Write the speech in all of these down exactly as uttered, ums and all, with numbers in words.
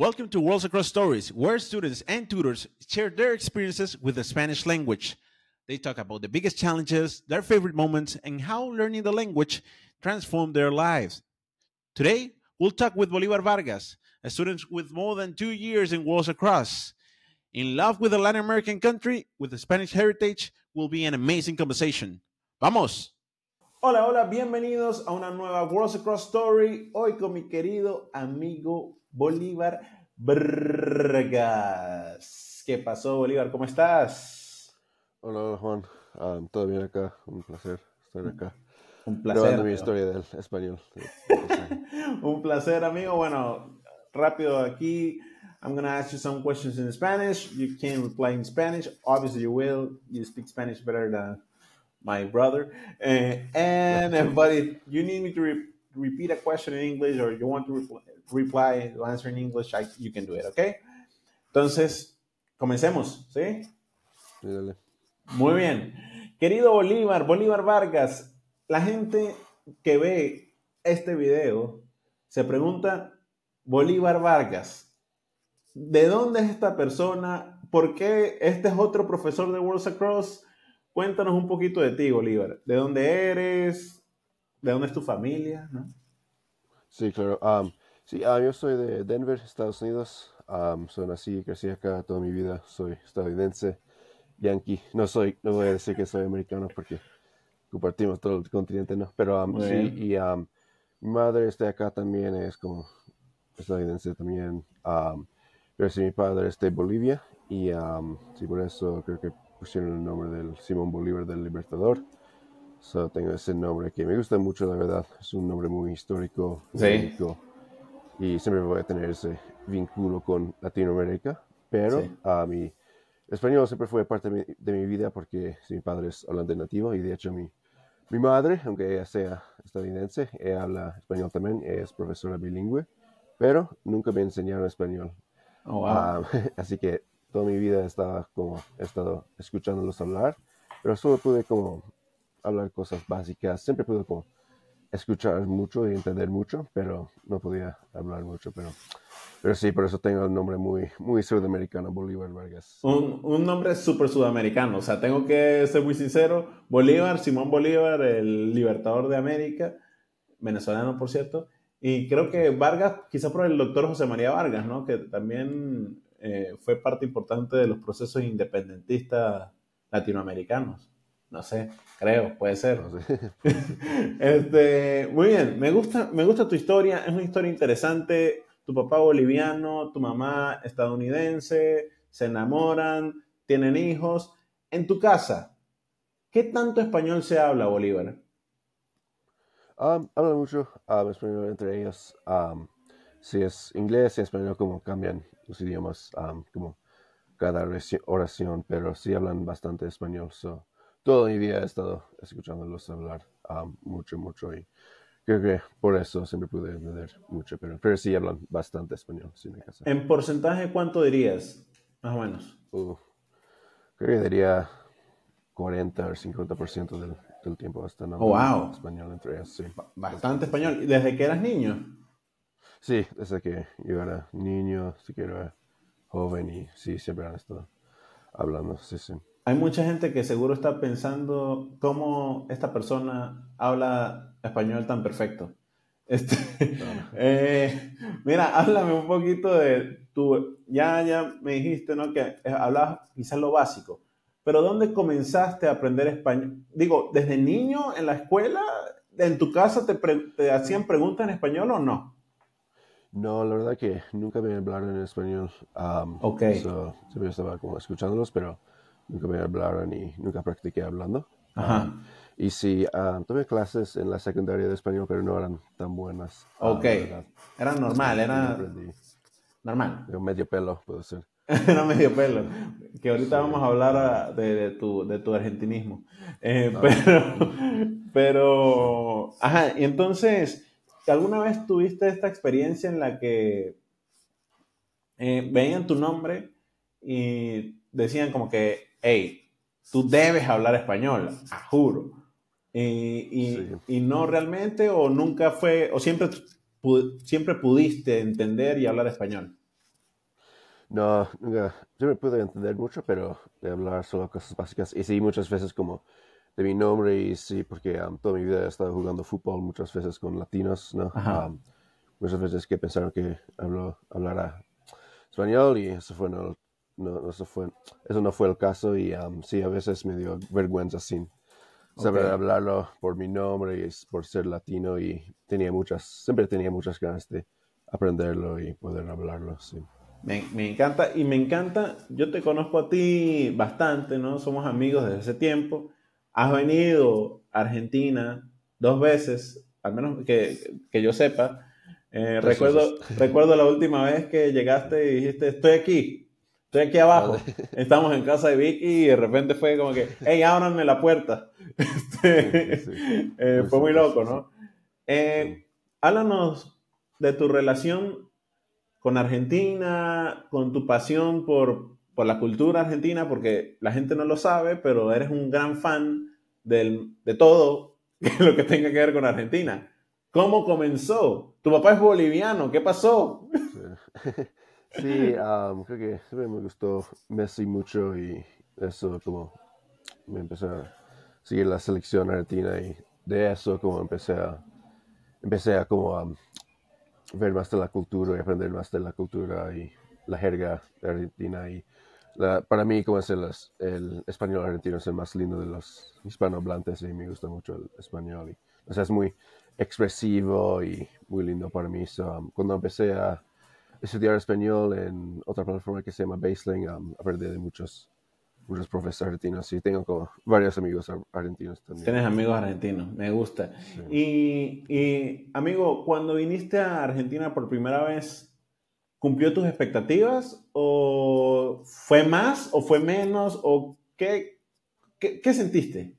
Welcome to WorldsAcross Stories, where students and tutors share their experiences with the Spanish language. They talk about the biggest challenges, their favorite moments, and how learning the language transformed their lives. Today, we'll talk with Bolívar Vargas, a student with more than two years in WorldsAcross. In love with a Latin American country with a Spanish heritage will be an amazing conversation. ¡Vamos! Hola, hola, bienvenidos a una nueva WorldsAcross Story, hoy con mi querido amigo Bolívar Vargas. ¿Qué pasó, Bolívar? ¿Cómo estás? Hola, hola Juan. Um, Todo bien acá. Un placer estar acá. Un placer. Grabando mi historia del español. Un placer, amigo. Bueno, rápido aquí. I'm going to ask you some questions in Spanish. You can reply in Spanish. Obviously, you will. You speak Spanish better than my brother. Uh, and, but if you need me to re repeat a question in English or you want to reply, reply, answer in English, I, you can do it, ¿ok? Entonces, comencemos, ¿sí? Sí, dale. Muy bien. Querido Bolívar, Bolívar Vargas, la gente que ve este video se pregunta, Bolívar Vargas, ¿de dónde es esta persona? ¿Por qué este es otro profesor de WorldsAcross? Cuéntanos un poquito de ti, Bolívar. ¿De dónde eres? ¿De dónde es tu familia? ¿No? Sí, claro. Um... Sí, uh, yo soy de Denver, Estados Unidos. Um, soy nací y crecí acá toda mi vida. Soy estadounidense, yankee. No soy, no voy a decir que soy americano porque compartimos todo el continente, ¿no? Pero um, sí, y um, mi madre está acá también, es como estadounidense también. Um, pero sí, mi padre es de Bolivia y um, sí, por eso creo que pusieron el nombre del Simón Bolívar del Libertador. So, tengo ese nombre que me gusta mucho, la verdad. Es un nombre muy histórico, muy sí. Y siempre voy a tener ese vínculo con Latinoamérica, pero sí. uh, mi español siempre fue parte de mi, de mi vida porque sí, mi padre es holandés nativo y de hecho mi, mi madre, aunque ella sea estadounidense, ella habla español también, ella es profesora bilingüe, pero nunca me enseñaron español. Oh, wow. uh, así que toda mi vida estaba como, he estado escuchándolos hablar, pero solo pude como hablar cosas básicas, siempre pude como escuchar mucho y entender mucho, pero no podía hablar mucho, pero, pero sí, por eso tengo el nombre muy, muy sudamericano, Bolívar Vargas. Un, un nombre súper sudamericano, o sea, tengo que ser muy sincero, Bolívar, Simón Bolívar, el libertador de América, venezolano, por cierto, y creo que Vargas, quizá por el doctor José María Vargas, ¿no? Que también eh, fue parte importante de los procesos independentistas latinoamericanos. No sé, creo, puede ser. No sé. este, muy bien, me gusta, me gusta tu historia, es una historia interesante. Tu papá boliviano, tu mamá estadounidense, se enamoran, tienen hijos. En tu casa, ¿qué tanto español se habla, Bolívar? Um, hablan mucho um, español entre ellos. Um, si es inglés y español, como cambian los idiomas, um, como cada oración, pero sí hablan bastante español. So. Todo mi día he estado escuchándolos hablar um, mucho, mucho y creo que por eso siempre pude entender mucho, pero, pero sí hablan bastante español. Sí, me casa. ¿En porcentaje cuánto dirías, más o menos? Uh, creo que diría cuarenta o cincuenta por ciento del, del tiempo hasta nada. Oh, wow. Español entre ellos, sí. Bastante español. ¿Desde que eras niño? Sí, desde que yo era niño, desde que era joven y sí, siempre han estado hablando, sí, sí. Hay mucha gente que seguro está pensando cómo esta persona habla español tan perfecto. Este, no. eh, mira, háblame un poquito de tu... Ya, ya me dijiste, ¿no? Que hablabas quizás lo básico. Pero ¿dónde comenzaste a aprender español? Digo, ¿desde niño en la escuela? ¿En tu casa te, pre te hacían preguntas en español o no? No, la verdad que nunca me hablaron en español. Um, ok. So, siempre estaba como escuchándolos, pero... Nunca me hablaron y nunca practiqué hablando. Ajá. Um, y sí, um, tuve clases en la secundaria de español, pero no eran tan buenas. Ok. Uh, era normal, era... Normal. Era medio pelo, puedo decir. Era medio pelo. Que ahorita sí. Vamos a hablar a, de, de, tu, de tu argentinismo. Eh, no, pero... No. Pero... Ajá, y entonces, ¿alguna vez tuviste esta experiencia en la que eh, veían tu nombre y decían como que... Hey, tú debes hablar español, a juro. Y, y, sí. y no realmente, o nunca fue, o siempre, siempre pudiste entender y hablar español. No, nunca, yo me pude entender mucho, pero de hablar solo cosas básicas. Y sí, muchas veces como de mi nombre, y sí, porque um, toda mi vida he estado jugando fútbol muchas veces con latinos, ¿no? Um, muchas veces que pensaron que hablo, hablara español, y eso fue no, no, eso fue, eso no fue el caso, y um, sí, a veces me dio vergüenza sin saber okay. hablarlo por mi nombre y por ser latino, y tenía muchas, siempre tenía muchas ganas de aprenderlo y poder hablarlo, sí. Me, me encanta, y me encanta, yo te conozco a ti bastante, ¿no? Somos amigos desde ese tiempo. Has venido a Argentina dos veces, al menos que, que yo sepa. Eh, recuerdo, recuerdo la última vez que llegaste y dijiste, estoy aquí, estoy aquí abajo. Estamos en casa de Vicky y de repente fue como que, hey, ábranme la puerta. Este, sí, sí. Eh, fue muy loco, ¿no? Eh, háblanos de tu relación con Argentina, con tu pasión por... por la cultura argentina, porque la gente no lo sabe, pero eres un gran fan del, de todo lo que tenga que ver con Argentina. ¿Cómo comenzó? Tu papá es boliviano, ¿qué pasó? Sí, sí um, creo que siempre me gustó Messi mucho, y eso como me empezó a seguir la selección argentina, y de eso como empecé a, empecé a como um, ver más de la cultura y aprender más de la cultura y la jerga argentina. Y La, para mí, como es el, el español argentino, es el más lindo de los hispanohablantes, y me gusta mucho el español. Y, o sea, es muy expresivo y muy lindo para mí. So, um, cuando empecé a estudiar español en otra plataforma que se llama BaseLing, um, aprendí de muchos, muchos profesores argentinos, y tengo como varios amigos argentinos también. Tienes amigos argentinos, me gusta. Sí. Y, y, amigo, cuando viniste a Argentina por primera vez, ¿cumplió tus expectativas? ¿O fue más? ¿O fue menos? ¿O qué, qué, qué sentiste?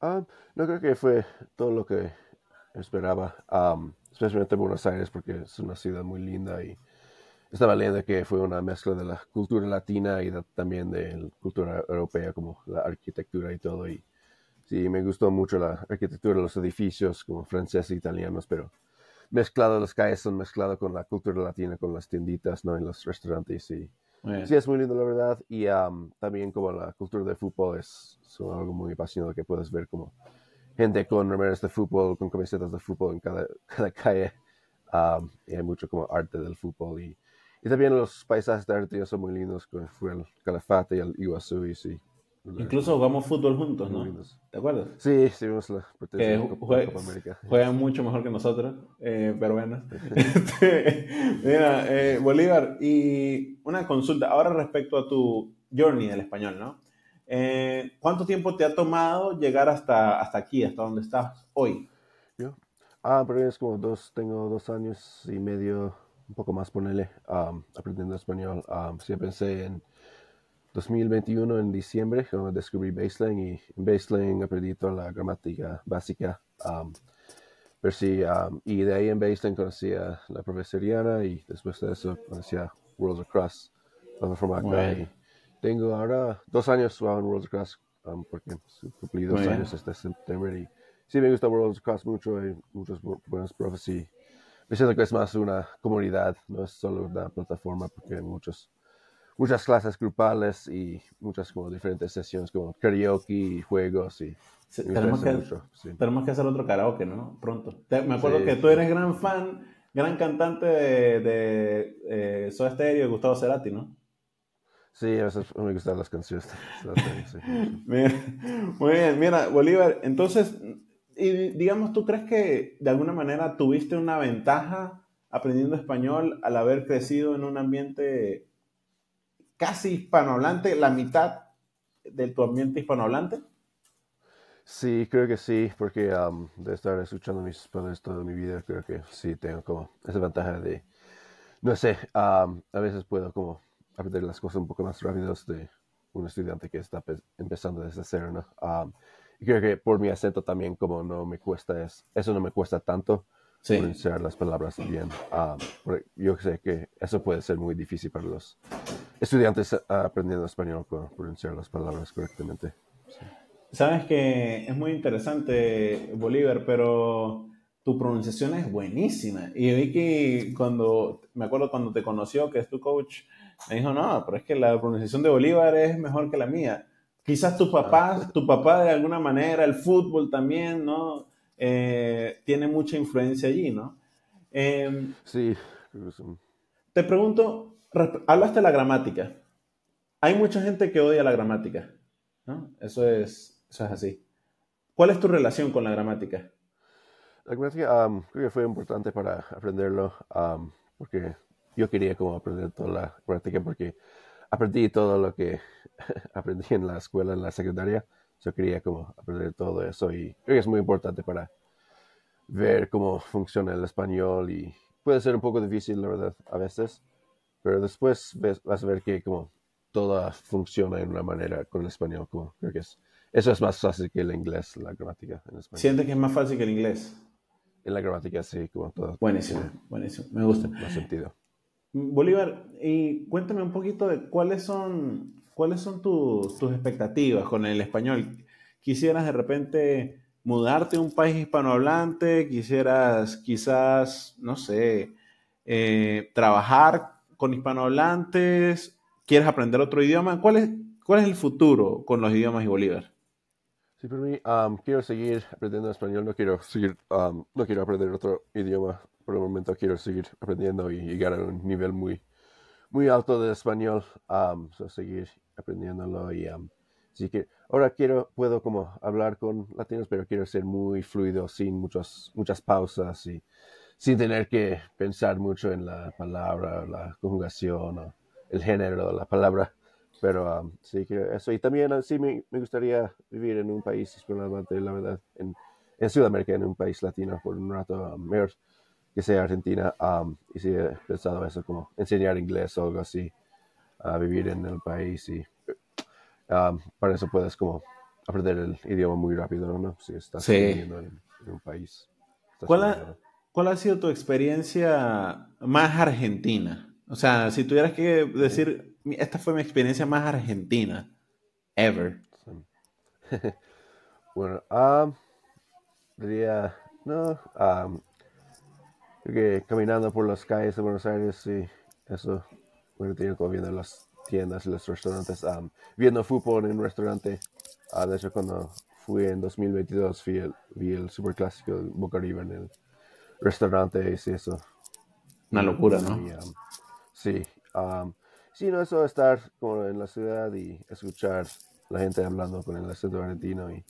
Um, no creo que fue todo lo que esperaba, um, especialmente en Buenos Aires, porque es una ciudad muy linda, y estaba leyendo que fue una mezcla de la cultura latina y de, también de la cultura europea, como la arquitectura y todo. Y sí, me gustó mucho la arquitectura, los edificios como franceses e italianos, pero mezclado, las calles son mezcladas con la cultura latina, con las tienditas, ¿no? En los restaurantes, y bueno, sí, es muy lindo, la verdad. Y um, también como la cultura de fútbol es, es algo muy apasionante, que puedes ver como gente con remeras de fútbol, con camisetas de fútbol en cada, cada calle. Um, y hay mucho como arte del fútbol. Y, y también los paisajes de Argentina son muy lindos, como fue el Calafate y el Iguazú, y sí. Incluso jugamos fútbol juntos, ¿no? ¿Te acuerdas? Sí, sí, vimos la eh, de Copa, Copa América. Juegan mucho mejor que nosotros, eh, pero bueno. Mira, eh, Bolívar, y una consulta. Ahora respecto a tu journey del español, ¿no? Eh, ¿Cuánto tiempo te ha tomado llegar hasta, hasta aquí, hasta donde estás hoy? ¿Yo? Ah, pero es como dos, tengo dos años y medio, un poco más, ponele, um, aprendiendo español. Um, sí, pensé en dos mil veintiuno, en diciembre, cuando descubrí BaseLing, y en BaseLing aprendí toda la gramática básica. Um, pero sí, um, y de ahí en BaseLing conocí a la profesoriana, y después de eso conocí a WorldsAcross, la forma acá. Bueno. Tengo ahora dos años en WorldsAcross, um, porque cumplí dos bueno. años este septiembre, y sí, me gusta WorldsAcross mucho, hay muchos buenos profes, y me siento que es más una comunidad, no es solo una plataforma, porque hay muchos... muchas clases grupales y muchas como diferentes sesiones como karaoke y juegos. Y sí, tenemos, que, mucho, sí. tenemos que hacer otro karaoke, ¿no? Pronto. Te, me acuerdo sí, que tú eres gran fan, gran cantante de, de eh, Soda Stereo y Gustavo Cerati, ¿no? Sí, a veces me gustan las canciones. Sí. Mira, muy bien, mira, Bolívar, entonces, y digamos, ¿tú crees que de alguna manera tuviste una ventaja aprendiendo español al haber crecido en un ambiente casi hispanohablante, la mitad de tu ambiente hispanohablante? Sí, creo que sí, porque um, de estar escuchando a mis padres toda mi vida, creo que sí tengo como esa ventaja de, no sé, um, a veces puedo como aprender las cosas un poco más rápido de un estudiante que está empezando desde cero, ¿no? Um, y creo que por mi acento también, como no me cuesta, es, eso no me cuesta tanto. Sí. Pronunciar las palabras bien. Um, yo sé que eso puede ser muy difícil para los estudiantes aprendiendo español, pronunciar las palabras correctamente. Sí. Sabes que es muy interesante, Bolívar, pero tu pronunciación es buenísima. Y vi que cuando, me acuerdo cuando te conoció, que es tu coach, me dijo, no, pero es que la pronunciación de Bolívar es mejor que la mía. Quizás tu papá, tu papá de alguna manera, el fútbol también, ¿no? Eh, tiene mucha influencia allí, ¿no? Eh, sí. Te pregunto, hablaste de la gramática. Hay mucha gente que odia la gramática, ¿no? Eso es, eso es así. ¿Cuál es tu relación con la gramática? La gramática um, creo que fue importante para aprenderlo, um, porque yo quería como aprender toda la gramática, porque aprendí todo lo que aprendí en la escuela, en la secundaria. Yo quería como aprender todo eso y creo que es muy importante para ver cómo funciona el español, y puede ser un poco difícil, la verdad, a veces, pero después ves, vas a ver que como todo funciona en una manera con el español. Como, creo que es, eso es más fácil que el inglés, la gramática en español. ¿Sientes que es más fácil que el inglés? En la gramática sí, como todo. Buenísimo, como, buenísimo, me gusta. Más sentido. Bolívar, y cuéntame un poquito de cuáles son... ¿Cuáles son tu, tus expectativas con el español? ¿Quisieras de repente mudarte a un país hispanohablante? ¿Quisieras quizás, no sé, eh, trabajar con hispanohablantes? ¿Quieres aprender otro idioma? ¿Cuál es, cuál es el futuro con los idiomas y Bolívar? Sí, para mí, um, quiero seguir aprendiendo español. No quiero, seguir, um, no quiero aprender otro idioma. Por el momento quiero seguir aprendiendo y llegar a un nivel muy... muy alto de español, um, so seguir aprendiéndolo. Y um, así que ahora quiero, puedo como hablar con latinos, pero quiero ser muy fluido, sin muchas, muchas pausas y sin tener que pensar mucho en la palabra, la conjugación, o el género de la palabra. Pero um, sí, quiero eso. Y también uh, sí me, me gustaría vivir en un país hispanohablante, la verdad, en, en Sudamérica, en un país latino por un rato, um, mejor que sea Argentina, um, y si he pensado eso, como enseñar inglés o algo así, a uh, vivir en el país, y um, para eso puedes como aprender el idioma muy rápido, ¿no? Si estás sí. viviendo en, en un país. ¿Cuál ha, ¿Cuál ha sido tu experiencia más argentina? O sea, si tuvieras que decir, sí. esta fue mi experiencia más argentina, ever. Sí. Bueno, um, diría, no, um, creo que caminando por las calles de Buenos Aires y eso, bueno, tenía como viendo las tiendas y los restaurantes, um, viendo fútbol en un restaurante. Uh, de hecho, cuando fui en dos mil veintidós, vi el, vi el superclásico de Boca River en el restaurante y sí, eso. Una locura, ¿no? Y, um, sí, um, sí, no, eso, estar como en la ciudad y escuchar la gente hablando con el acento argentino y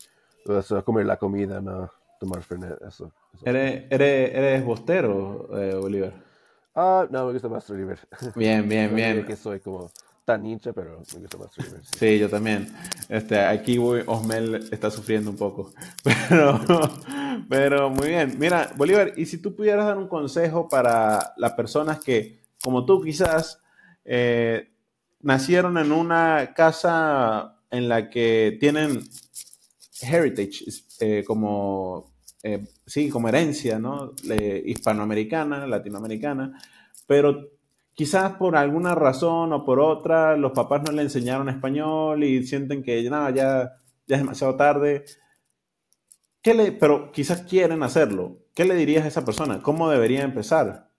todo eso, comer la comida, ¿no? Tomar Fernet, eso. eso. ¿Eres, eres, eres bostero, eh, Bolívar? Ah, uh, no, me gusta más River. Bien, bien, no bien. Que soy como tan hincha, pero me gusta más River. Sí, sí, yo también. Este, aquí voy, Osmel está sufriendo un poco. Pero, pero muy bien. Mira, Bolívar, y si tú pudieras dar un consejo para las personas que, como tú quizás, eh, nacieron en una casa en la que tienen heritage, eh, como... Eh, sí, como herencia, ¿no? Eh, hispanoamericana, latinoamericana, pero quizás por alguna razón o por otra los papás no le enseñaron español y sienten que no, ya, ya es demasiado tarde. ¿Qué le, pero quizás quieren hacerlo. ¿Qué le dirías a esa persona? ¿Cómo debería empezar?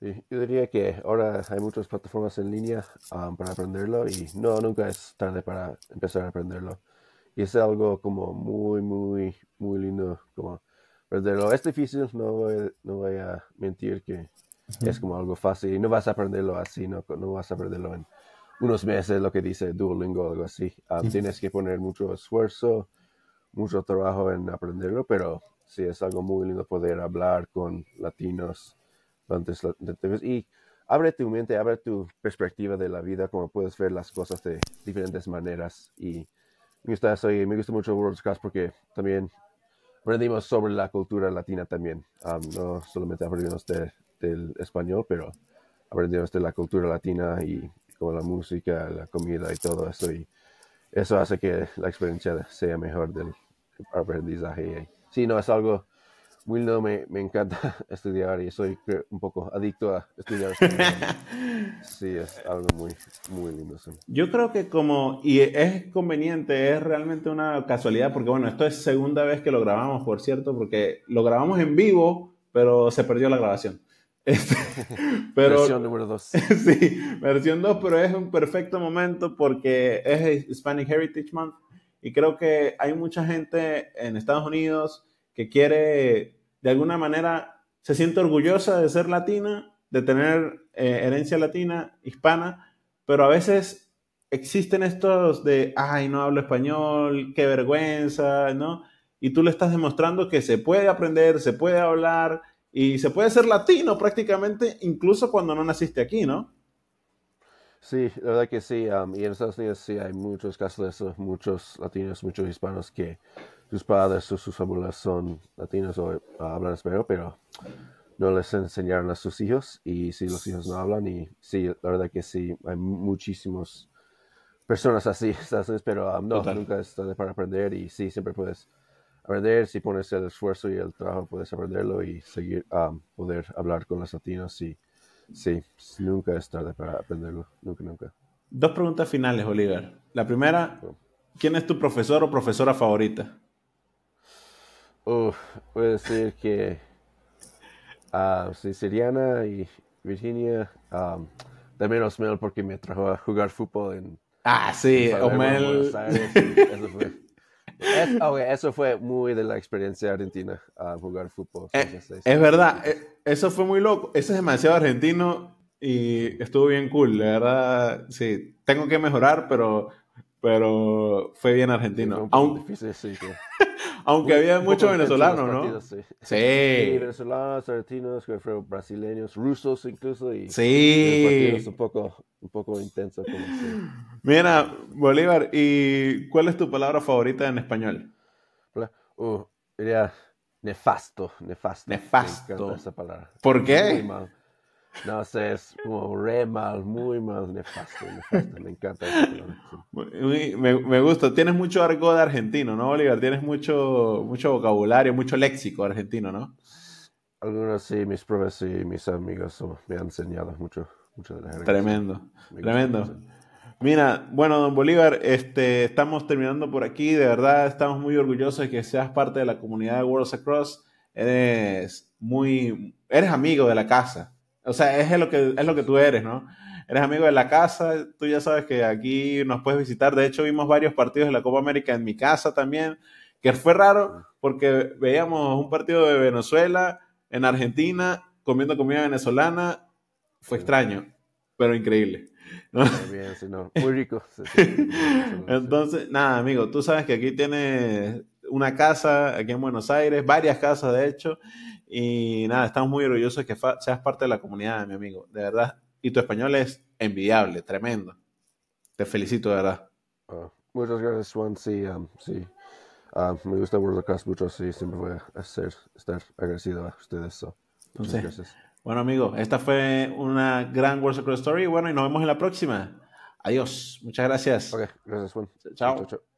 Sí, yo diría que ahora hay muchas plataformas en línea um, para aprenderlo y no, nunca es tarde para empezar a aprenderlo. Y es algo como muy, muy, muy lindo, como aprenderlo. Es difícil, no voy, no voy a mentir que uh-huh. es como algo fácil. Y no vas a aprenderlo así, no, no vas a aprenderlo en unos meses, lo que dice Duolingo o algo así. Um, uh-huh. Tienes que poner mucho esfuerzo, mucho trabajo en aprenderlo, pero sí, es algo muy lindo poder hablar con latinos. Y abre tu mente, abre tu perspectiva de la vida, como puedes ver las cosas de diferentes maneras. Y Me gusta eso y me gusta mucho WorldsAcross porque también aprendimos sobre la cultura latina también. Um, no solamente aprendimos de, del español, pero aprendimos de la cultura latina y como la música, la comida y todo eso. Y eso hace que la experiencia sea mejor del aprendizaje. Sí, no, es algo Wildo, me, me encanta estudiar y soy un poco adicto a estudiar. Sí, es algo muy, muy lindo. Sí. Yo creo que como, y es conveniente, es realmente una casualidad, porque bueno, esto es segunda vez que lo grabamos, por cierto, porque lo grabamos en vivo, pero se perdió la grabación. Este, pero, versión número dos. Sí, versión dos, pero es un perfecto momento porque es Hispanic Heritage Month y creo que hay mucha gente en Estados Unidos que quiere, de alguna manera, se siente orgullosa de ser latina, de tener eh, herencia latina, hispana, pero a veces existen estos de, ay, no hablo español, qué vergüenza, ¿no? Y tú le estás demostrando que se puede aprender, se puede hablar y se puede ser latino prácticamente, incluso cuando no naciste aquí, ¿no? Sí, la verdad que sí. Um, y en Estados Unidos sí hay muchos casos de eso, muchos latinos, muchos hispanos que sus padres, sus, sus abuelos son latinos o uh, hablan español, pero no les enseñaron a sus hijos y si sí, los hijos no hablan. Y sí, la verdad que sí, hay muchísimas personas así, pero um, no, Total. nunca es tarde para aprender y sí, siempre puedes aprender, si pones el esfuerzo y el trabajo puedes aprenderlo y seguir a um, poder hablar con los latinos y sí, nunca es tarde para aprenderlo, nunca, nunca. Dos preguntas finales, Bolívar. La primera, ¿quién es tu profesor o profesora favorita? Uh, voy a decir que Uh, sí, Siriana y Virginia, um, también Osmel porque me trajo a jugar fútbol en Ah, sí, en Osmel. Buenos Aires, eso, fue, es, okay, eso fue muy de la experiencia argentina, uh, jugar fútbol. Eh, es, es, es verdad, es, eso fue muy loco, eso es demasiado argentino y estuvo bien cool, la verdad, sí, tengo que mejorar, pero, pero fue bien argentino. Sí, fue Aún... difícil, sí, sí. Aunque muy, había muchos venezolanos, ¿no? Sí. Sí. sí. Venezolanos, argentinos, brasileños, rusos incluso. Y sí. Un poco, un poco intenso. Como sí. Mira, Bolívar, ¿y cuál es tu palabra favorita en español? Uh, diría nefasto, nefasto. Nefasto. Me encanta esa palabra. ¿Por qué? Muy mal. No sé, es como re mal, muy mal, nefasto, nefasto, me encanta esa palabra. Sí. Me, me gusta, tienes mucho argot de argentino, ¿no, Bolívar? Tienes mucho, mucho vocabulario, mucho léxico argentino, ¿no? Algunos sí, mis profes y mis amigos oh, me han enseñado mucho, mucho de la jerga. Tremendo, tremendo. Mira, bueno, don Bolívar, este, estamos terminando por aquí, de verdad estamos muy orgullosos de que seas parte de la comunidad de WorldsAcross, eres muy, eres amigo de la casa. O sea, es lo que, es lo que tú eres, ¿no? Eres amigo de la casa, tú ya sabes que aquí nos puedes visitar. De hecho, vimos varios partidos de la Copa América en mi casa también, que fue raro porque veíamos un partido de Venezuela en Argentina, comiendo comida venezolana. Fue extraño, pero increíble, ¿no? Muy bien, sí, no. Muy rico. Sí, sí. Entonces, nada, amigo, tú sabes que aquí tienes una casa aquí en Buenos Aires, varias casas de hecho, y nada, estamos muy orgullosos de que seas parte de la comunidad, mi amigo, de verdad, y tu español es envidiable, tremendo, te felicito de verdad. Uh, muchas gracias, Juan, sí, um, sí. Uh, me gusta WorldsAcross mucho, sí, siempre voy a hacer, estar agradecido a ustedes, so. muchas Entonces, gracias. Bueno, amigo, esta fue una gran WorldsAcross Story, bueno, y nos vemos en la próxima, adiós, muchas gracias. Ok, gracias, Juan. Chao. Chao, chao.